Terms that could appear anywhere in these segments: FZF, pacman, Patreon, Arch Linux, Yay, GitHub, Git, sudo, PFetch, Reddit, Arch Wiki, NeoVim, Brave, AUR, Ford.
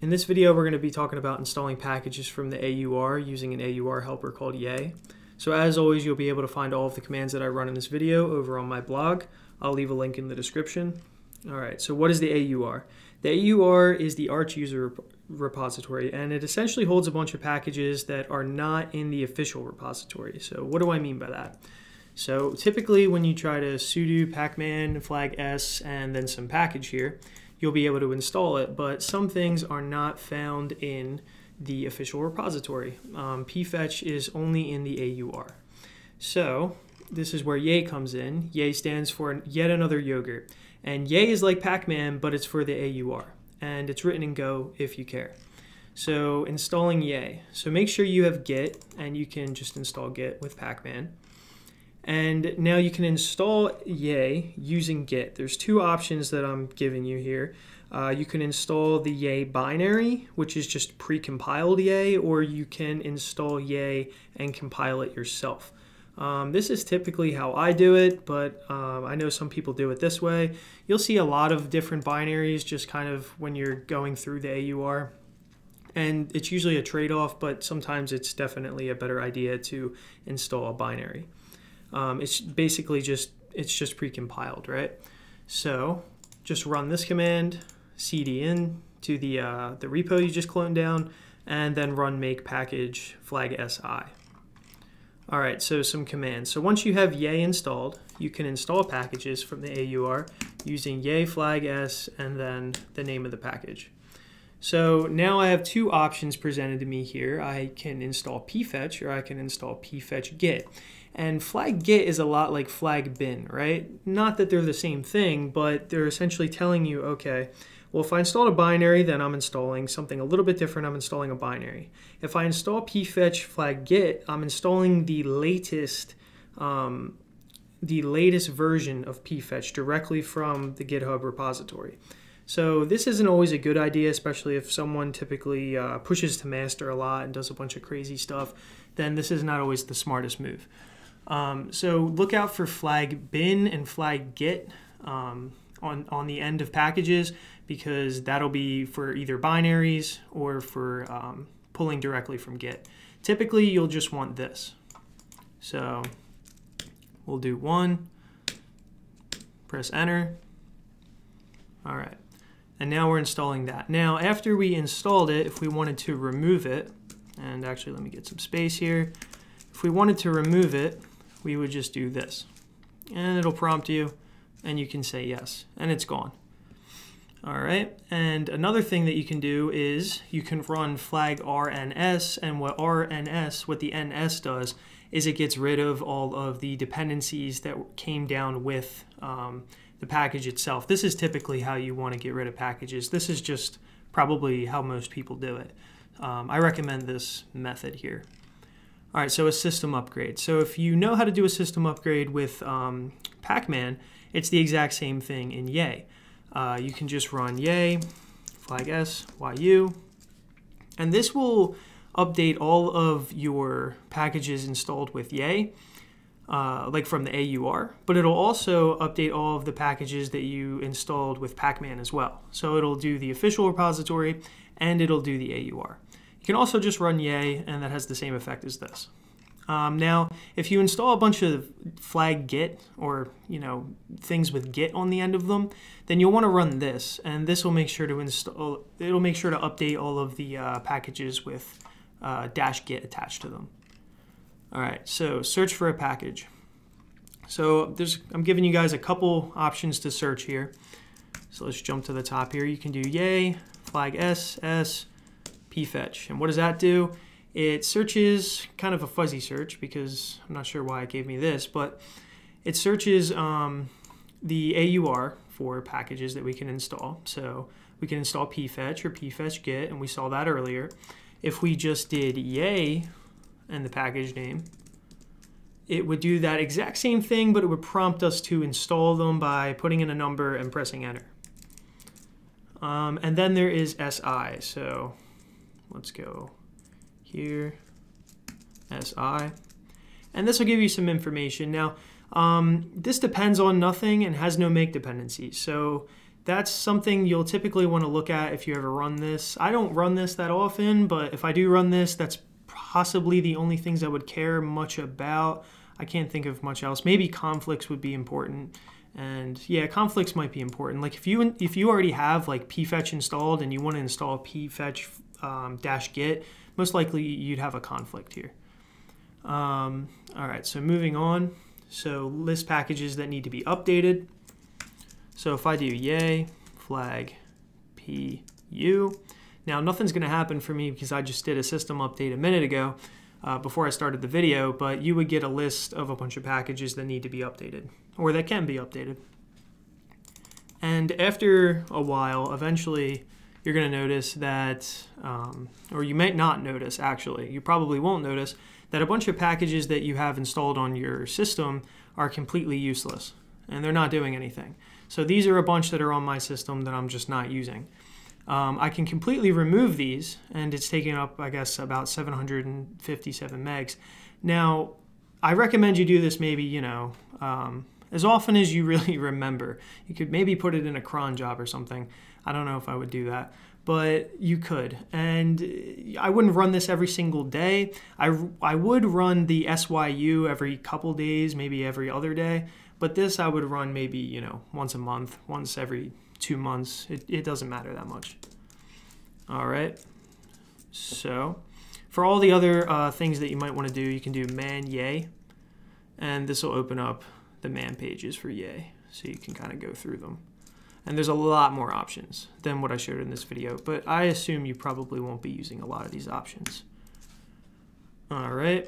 In this video, we're going to be talking about installing packages from the AUR using an AUR helper called Yay. So as always, you'll be able to find all of the commands that I run in this video over on my blog. I'll leave a link in the description. All right, so what is the AUR? The AUR is the Arch user repository, and it essentially holds a bunch of packages that are not in the official repository. So what do I mean by that? So typically when you try to sudo pacman flag s and then some package here, you'll be able to install it, but some things are not found in the official repository. PFetch is only in the AUR. So this is where Yay comes in. Yay stands for yet another yogurt. And Yay is like Pac-Man, but it's for the AUR. And it's written in Go if you care. So installing Yay. So make sure you have Git, and you can just install Git with Pac-Man. And now you can install Yay using Git. There's two options that I'm giving you here. You can install the Yay binary, which is just pre-compiled Yay, or you can install Yay and compile it yourself. This is typically how I do it, but I know some people do it this way. You'll see a lot of different binaries just kind of when you're going through the AUR. And it's usually a trade-off, but sometimes it's definitely a better idea to install a binary. It's basically just, it's just pre-compiled, right? So just run this command, cd in to the repo you just cloned down, and then run make package flag si. All right, so some commands. So once you have Yay installed, you can install packages from the AUR using Yay flag s and then the name of the package. So now I have two options presented to me here. I can install pfetch or I can install pfetch git. And flag git is a lot like flag bin, right? Not that they're the same thing, but they're essentially telling you, okay, well, if I install a binary, then I'm installing something a little bit different. I'm installing a binary. If I install pfetch flag git, I'm installing the latest version of pfetch directly from the GitHub repository. So this isn't always a good idea, especially if someone typically pushes to master a lot and does a bunch of crazy stuff, then this is not always the smartest move. So look out for flag bin and flag git on the end of packages, because that'll be for either binaries or for pulling directly from Git. Typically, you'll just want this. So we'll do one, press enter. All right. And now we're installing that. Now, after we installed it, if we wanted to remove it, and actually let me get some space here. If we wanted to remove it, we would just do this. And it'll prompt you, and you can say yes, and it's gone. All right, and another thing that you can do is you can run flag rns, and what the ns does is it gets rid of all of the dependencies that came down with the package itself. This is typically how you want to get rid of packages. This is just probably how most people do it. I recommend this method here. All right, so a system upgrade. So if you know how to do a system upgrade with Pac-Man, it's the exact same thing in Yay. You can just run Yay, flag s, yu, and this will update all of your packages installed with Yay. Like from the AUR, but it'll also update all of the packages that you installed with Pac-Man as well. So it'll do the official repository and it'll do the AUR. You can also just run Yay, and that has the same effect as this. Now, if you install a bunch of flag git or things with git on the end of them, then you'll want to run this, and this will make sure to install. It'll make sure to update all of the packages with dash git attached to them. All right, so search for a package. So I'm giving you guys a couple options to search here. So let's jump to the top here. You can do Yay, flag S, S, pfetch. And what does that do? It searches, kind of a fuzzy search because I'm not sure why it gave me this, but it searches the AUR for packages that we can install. So we can install pfetch or pfetch git, and we saw that earlier. If we just did Yay, and the package name, it would do that exact same thing, but it would prompt us to install them by putting in a number and pressing enter. And then there is SI, so let's go here, SI. And this will give you some information. Now, this depends on nothing and has no make dependencies, so that's something you'll typically want to look at if you ever run this. I don't run this that often, but if I do run this, that's possibly the only things I would care much about. I can't think of much else. Maybe conflicts would be important. And yeah, conflicts might be important. Like if you already have like PFetch installed and you want to install PFetch -git, most likely you'd have a conflict here. All right, so moving on. So list packages that need to be updated. So if I do yay flag pu, now nothing's going to happen for me because I just did a system update a minute ago before I started the video, but you would get a list of a bunch of packages that need to be updated or that can be updated. And after a while, eventually you're going to notice that, or you might not notice actually, you probably won't notice that a bunch of packages that you have installed on your system are completely useless and they're not doing anything. So these are a bunch that are on my system that I'm just not using. I can completely remove these, and it's taking up, I guess, about 757 megs. Now, I recommend you do this maybe, you know, as often as you really remember. You could maybe put it in a cron job or something. I don't know if I would do that, but you could. And I wouldn't run this every single day. I would run the SYU every couple days, maybe every other day, but this I would run maybe, you know, once a month, once every 2 months. It doesn't matter that much. All right. So for all the other things that you might want to do, you can do man yay, and this will open up the man pages for yay. So you can kind of go through them. And there's a lot more options than what I showed in this video, but I assume you probably won't be using a lot of these options. All right.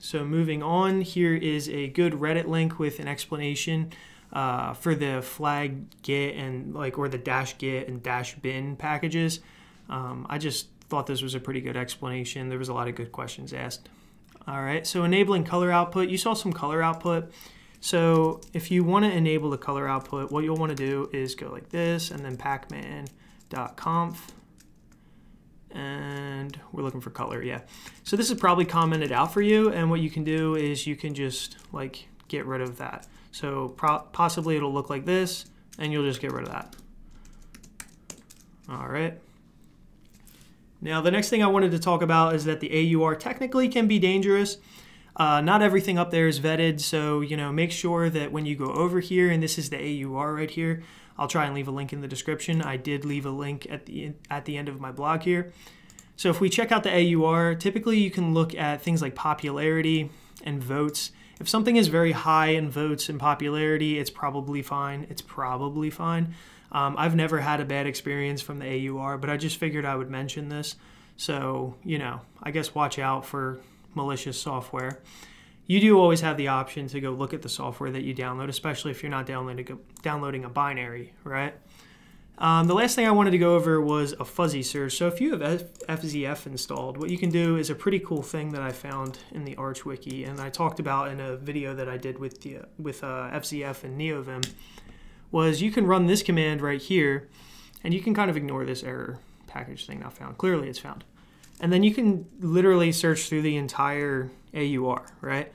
So moving on, here is a good Reddit link with an explanation for the flag git and like, or the dash git and dash bin packages. I just thought this was a pretty good explanation. There was a lot of good questions asked. All right, so enabling color output. You saw some color output. So if you want to enable the color output, what you'll want to do is go like this and then pacman.conf. And we're looking for color, yeah. So this is probably commented out for you. And what you can do is you can just like get rid of that. So possibly it'll look like this, and you'll just get rid of that. All right. Now, the next thing I wanted to talk about is that the AUR technically can be dangerous. Not everything up there is vetted, so you know, make sure that when you go over here, and this is the AUR right here, I'll try and leave a link in the description. I did leave a link at the end of my blog here. So if we check out the AUR, typically you can look at things like popularity and votes. If something is very high in votes and popularity, it's probably fine. It's probably fine. I've never had a bad experience from the AUR, but I just figured I would mention this. So, you know, I guess watch out for malicious software. You do always have the option to go look at the software that you download, especially if you're not downloading a binary, right? The last thing I wanted to go over was a fuzzy search. So if you have FZF installed, what you can do is a pretty cool thing that I found in the Arch Wiki, and I talked about in a video that I did with FZF and NeoVim, was you can run this command right here, and you can kind of ignore this error package thing not found. Clearly it's found. And then you can literally search through the entire AUR, right?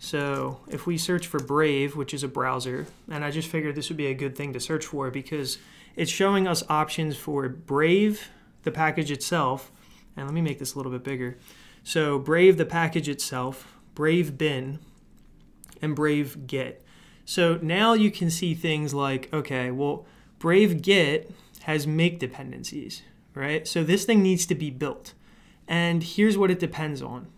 So if we search for Brave, which is a browser, and I just figured this would be a good thing to search for because it's showing us options for Brave, the package itself, and let me make this a little bit bigger. So Brave, the package itself, Brave bin, and Brave Git. So now you can see things like, okay, well, Brave Git has make dependencies, right? So this thing needs to be built. And here's what it depends on.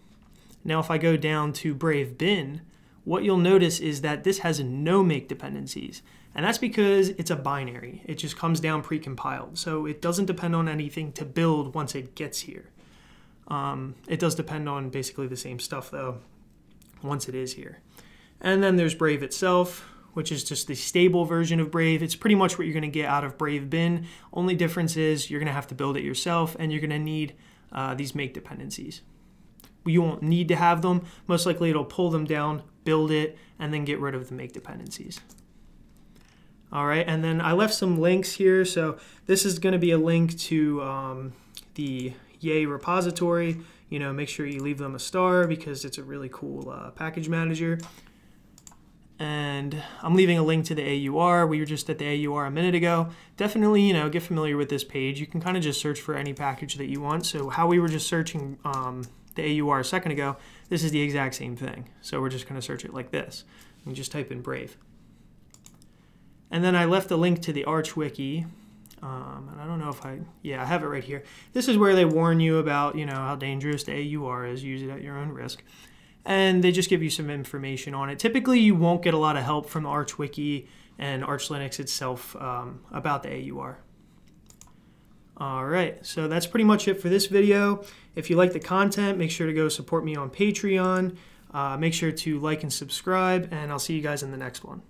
Now, if I go down to Brave bin, what you'll notice is that this has no make dependencies. And that's because it's a binary. It just comes down precompiled. So it doesn't depend on anything to build once it gets here. It does depend on basically the same stuff though, once it is here. And then there's Brave itself, which is just the stable version of Brave. It's pretty much what you're gonna get out of Brave bin. Only difference is you're gonna have to build it yourself and you're gonna need these make dependencies. You won't need to have them. Most likely it'll pull them down, build it, and then get rid of the make dependencies. All right, and then I left some links here. So this is gonna be a link to the Yay repository. You know, make sure you leave them a star because it's a really cool package manager. And I'm leaving a link to the AUR. We were just at the AUR a minute ago. Definitely, you know, get familiar with this page. You can kind of just search for any package that you want. So how we were just searching the AUR a second ago, this is the exact same thing. So we're just going to search it like this. We just type in Brave. And then I left a link to the Arch Wiki. And I don't know if I have it right here. This is where they warn you about, you know, how dangerous the AUR is. Use it at your own risk. And they just give you some information on it. Typically, you won't get a lot of help from the Arch Wiki and Arch Linux itself about the AUR. All right, so that's pretty much it for this video. If you like the content, make sure to go support me on Patreon. Make sure to like and subscribe, and I'll see you guys in the next one.